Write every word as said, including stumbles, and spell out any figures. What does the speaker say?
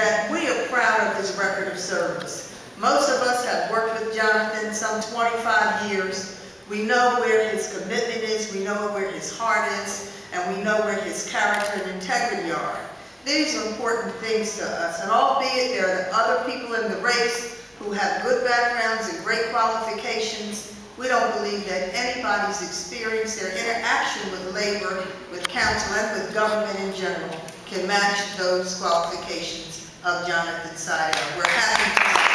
that we are proud of his record of service. Most of us have worked with Jonathan some twenty-five years. We know where his commitment is, we know where his heart is, and we know where his character and integrity are. These are important things to us, and albeit there are other people in the race who have good backgrounds and great qualifications, we don't believe that anybody's experience, their interaction with labor, with council, and with government in general can match those qualifications of Jonathan Saidel. We're happy to